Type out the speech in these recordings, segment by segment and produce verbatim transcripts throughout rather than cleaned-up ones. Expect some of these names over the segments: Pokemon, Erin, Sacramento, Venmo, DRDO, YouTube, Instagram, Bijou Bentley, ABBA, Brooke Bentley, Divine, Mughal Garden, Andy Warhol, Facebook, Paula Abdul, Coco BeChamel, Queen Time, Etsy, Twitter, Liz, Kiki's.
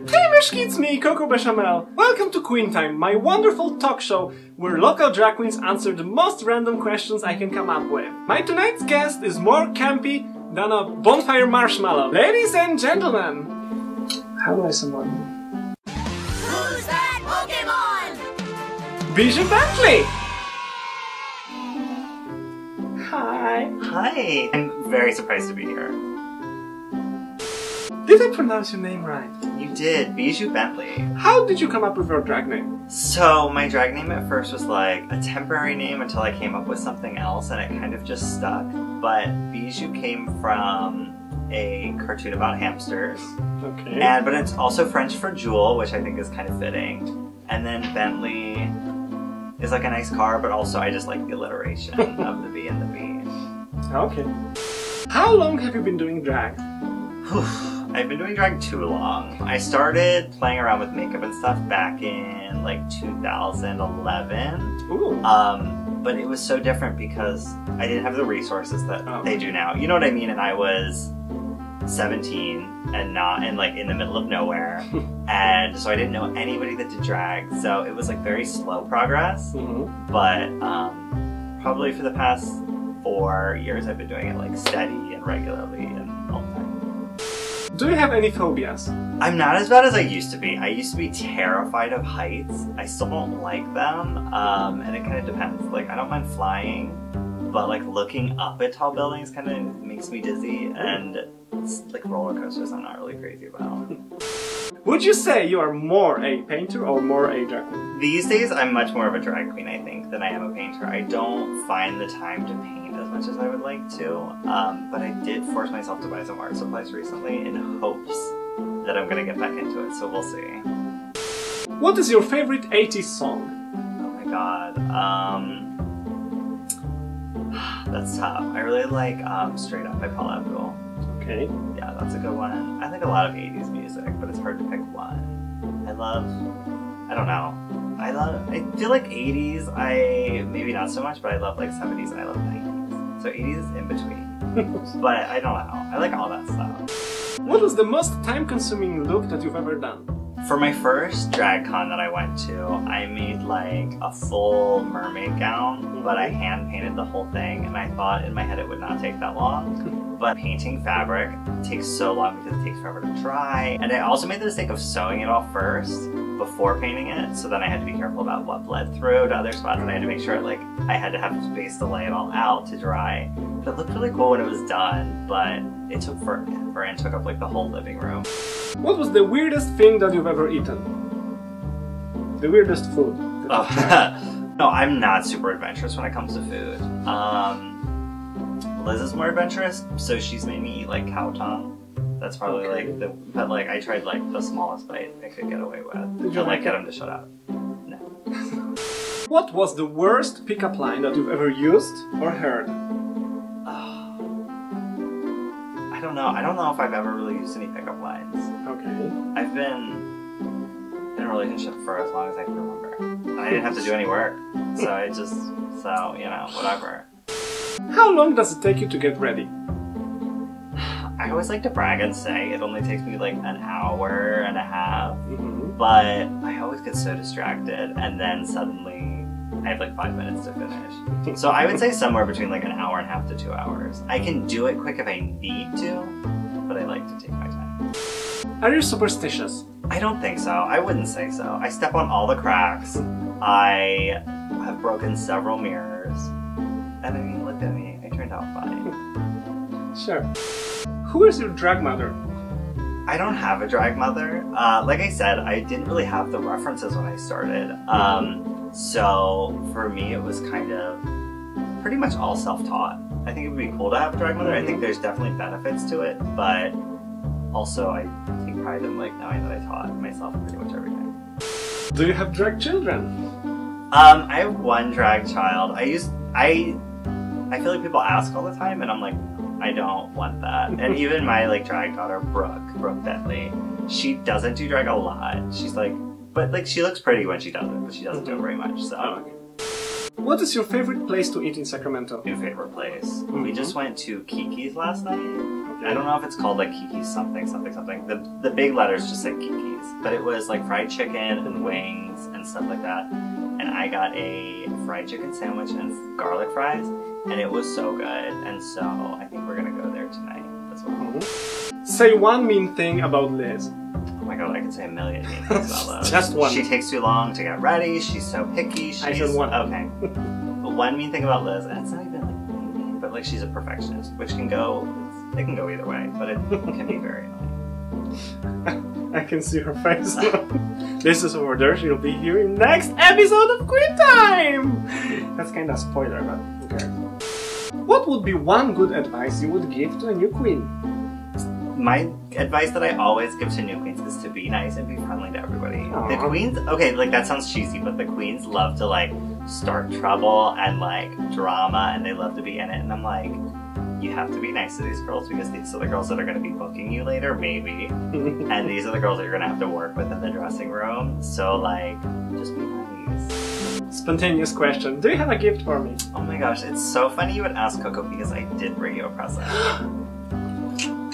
Hey Mishki, it's me, Coco BeChamel. Welcome to Queen Time, my wonderful talk show where local drag queens answer the most random questions I can come up with. My tonight's guest is more campy than a bonfire marshmallow. Ladies and gentlemen, how do I someone? Who's that Pokemon? Bijou Bentley! Hi. Hi. I'm very surprised to be here. Did I pronounce your name right? You did, Bijou Bentley. How did you come up with your drag name? So, my drag name at first was like a temporary name until I came up with something else and it kind of just stuck. But Bijou came from a cartoon about hamsters. Okay. And, but it's also French for jewel, which I think is kind of fitting. And then Bentley is like a nice car, but also I just like the alliteration of the B and the B. Okay. How long have you been doing drag? I've been doing drag too long. I started playing around with makeup and stuff back in like two thousand eleven. Ooh. Um, but it was so different because I didn't have the resources that oh. they do now. You know what I mean? And I was seventeen and not and like in the middle of nowhere. And so I didn't know anybody that did drag. So it was like very slow progress. Mm-hmm. But um, probably for the past four years, I've been doing it like steady and regularly and all the time. Do you have any phobias? I'm not as bad as I used to be. I used to be terrified of heights. I still don't like them, um, and it kind of depends. Like, I don't mind flying, but like looking up at tall buildings kind of makes me dizzy, and like roller coasters I'm not really crazy about. Would you say you are more a painter or more a drag queen? These days I'm much more of a drag queen, I think, than I am a painter. I don't find the time to paint as much as I would like to, um, but I did force myself to buy some art supplies recently in hopes that I'm gonna get back into it, so we'll see. What is your favorite eighties song? Oh my god, um, that's tough. I really like um, Straight Up by Paula Abdul. Okay. Yeah, that's a good one. I like a lot of eighties music, but it's hard to pick one. I love, I don't know, I love, I feel like eighties, I, maybe not so much, but I love like seventies, and I love nineties. So eighties in between, but I don't know. I like all that stuff. What was the most time-consuming look that you've ever done? For my first drag con that I went to, I made like a full mermaid gown, but I hand-painted the whole thing, and I thought in my head it would not take that long. But painting fabric takes so long because it takes forever to dry, and I also made the mistake of sewing it all first before painting it, so then I had to be careful about what bled through to other spots, and I had to make sure like I had to have space to lay it all out to dry. But it looked really cool when it was done, but it took forever and took up like the whole living room. What was the weirdest thing that you've ever eaten? The weirdest food? Oh. No, I'm not super adventurous when it comes to food. Um, Liz is more adventurous, so she's made me eat like cow tongue. That's probably okay. like the, but like I tried like the smallest bite I could get away with. Did you like get him to shut up? No. What was the worst pickup line that you've ever used or heard? Oh, I don't know. I don't know if I've ever really used any pickup lines. Okay. I've been in a relationship for as long as I can remember. And I didn't have to do any work, so I just, so, you know, whatever. How long does it take you to get ready? I always like to brag and say it only takes me like an hour and a half, mm-hmm. but I always get so distracted and then suddenly I have like five minutes to finish. So I would say somewhere between like an hour and a half to two hours. I can do it quick if I need to, but I like to take my time. Are you superstitious? I don't think so. I wouldn't say so. I step on all the cracks. I have broken several mirrors. And I mean, look at me. I turned out fine. Sure. Who is your drag mother? I don't have a drag mother. Uh, like I said, I didn't really have the references when I started. Um, so for me, it was kind of pretty much all self-taught. I think it would be cool to have a drag mother. I think there's definitely benefits to it, but also I take pride in like knowing that I taught myself pretty much everything. Do you have drag children? Um, I have one drag child. I used I I feel like people ask all the time, and I'm like, I don't want that. And even my like drag daughter, Brooke, Brooke Bentley, she doesn't do drag a lot. She's like, but like she looks pretty when she does it, but she doesn't do it very much, so. Oh, okay. What is your favorite place to eat in Sacramento? New favorite place? Mm-hmm. We just went to Kiki's last night, I don't know if it's called like Kiki's something something something. The the big letters just said Kiki's, but it was like fried chicken and wings and stuff like that. And I got a fried chicken sandwich and garlic fries, and it was so good. And so I think we're gonna go there tonight. That's what I'm gonna... Say one mean thing about Liz. Oh my god, I could say a million mean things about Liz. Just one. She takes too long to get ready. She's so picky. She's... I said one. Okay. But one mean thing about Liz, and it's not even like mean, but like she's a perfectionist, which can go... It can go either way, but it can be very annoying. I can see her face. This is over. She'll be here in next episode of Queen Time. That's kind of spoiler, but okay. What would be one good advice you would give to a new queen? My advice that I always give to new queens is to be nice and be friendly to everybody. Aww. The queens, okay, like that sounds cheesy, but the queens love to like start trouble and like drama, and they love to be in it. And I'm like, you have to be nice to these girls because these are the girls that are going to be booking you later, maybe. And these are the girls that you're going to have to work with in the dressing room. So like, just be nice. Spontaneous question. Do you have a gift for me? Oh my gosh, it's so funny you would ask, Coco, because I did bring you a present.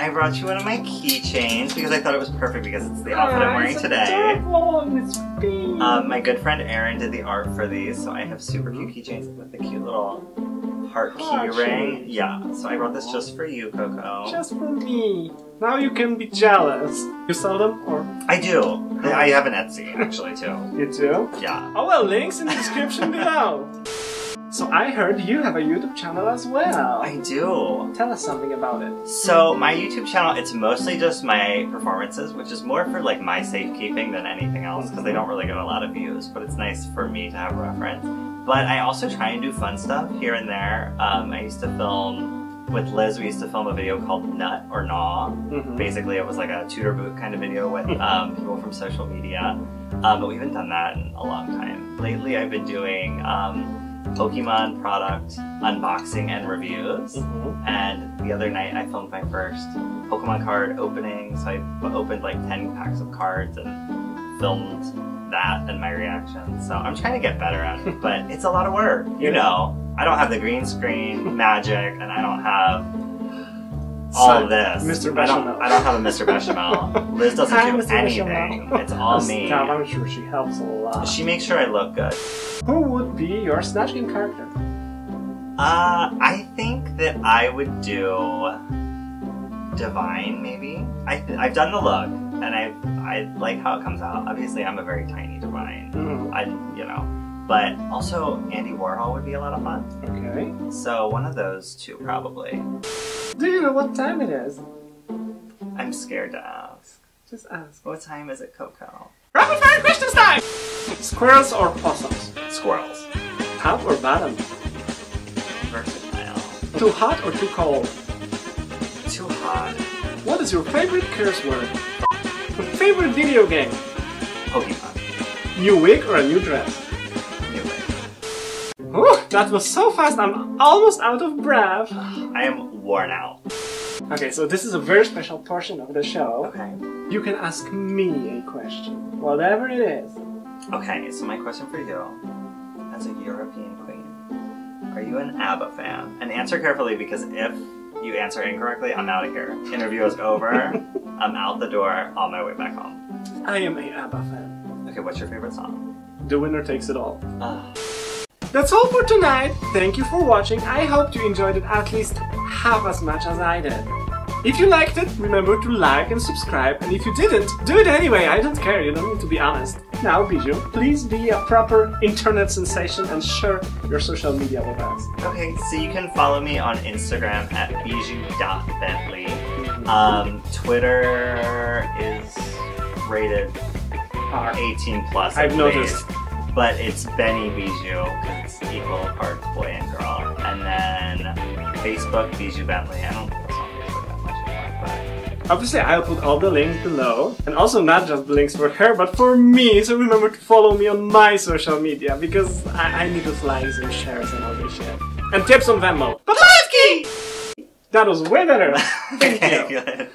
I brought you one of my keychains because I thought it was perfect because it's the outfit ah, I'm wearing it's today. Adorable, it's pink. Um, my good friend Erin did the art for these, so I have super cute keychains with the cute little heart key ring. Yeah, so I brought this just for you, Coco. Just for me. Now you can be jealous. You sell them, or? I do. I have an Etsy actually too. You do? Yeah. Oh well, links in the description below. So I heard you have a YouTube channel as well. I do. Tell us something about it. So my YouTube channel, it's mostly just my performances, which is more for like my safekeeping than anything else because they don't really get a lot of views, but it's nice for me to have a reference. But I also try and do fun stuff here and there. Um, I used to film, with Liz, we used to film a video called Nut or Gnaw. Mm-hmm. Basically it was like a Tudor boot kind of video with um, people from social media. Um, but we haven't done that in a long time. Lately I've been doing um, Pokemon product unboxing and reviews. Mm-hmm. And the other night I filmed my first Pokemon card opening, so I opened like ten packs of cards and filmed that and my reaction. So I'm trying to get better at it, but it's a lot of work, you yeah. know. I don't have the green screen magic, and I don't have all so, of this. Mister Bechamel. I don't, I don't have a Mister Bechamel. Liz doesn't Hi, do Mister anything. Bechamel. It's all me. Stop, I'm sure she helps a lot. She makes sure I look good. Who would be your Snatch Game character? Uh, I think that I would do Divine, maybe. I I've done the look, and I I like how it comes out. Obviously, I'm a very tiny Divine. Mm. I you know. But also, Andy Warhol would be a lot of fun. Okay. So one of those two, probably. Do you know what time it is? I'm scared to ask. Just ask. What time is it, Coco? Rapid fire questions time! Squirrels or possums? Squirrels. Top or bottom? Versatile. Too hot or too cold? Too hot. What is your favorite curse word? Favorite video game? Pokemon. New wig or a new dress? Ooh, that was so fast, I'm almost out of breath. I am worn out. Okay, so this is a very special portion of the show. Okay. You can ask me a question, whatever it is. Okay, so my question for you, as a European queen, are you an ABBA fan? And answer carefully, because if you answer incorrectly, I'm out of here. Interview is over, I'm out the door, on my way back home. I am a ABBA fan. Okay, what's your favorite song? The Winner Takes It All. Uh. That's all for tonight. Thank you for watching. I hope you enjoyed it at least half as much as I did. If you liked it, remember to like and subscribe, and if you didn't, do it anyway, I don't care, you don't need to be honest. Now, Bijou, please be a proper internet sensation and share your social media with us. Okay, so you can follow me on Instagram at bijou dot bentley. Um, Twitter is rated eighteen plus. I've noticed. But it's Benny Bijou, because it's equal parts boy and girl. And then Facebook, Bijou Bentley. I don't think that's on Facebook that much anymore, but... Obviously, I'll put all the links below. And also not just the links for her, but for me. So remember to follow me on my social media, because I, I need those likes and shares and all this shit. And tips on Venmo. That was way better! Thank you.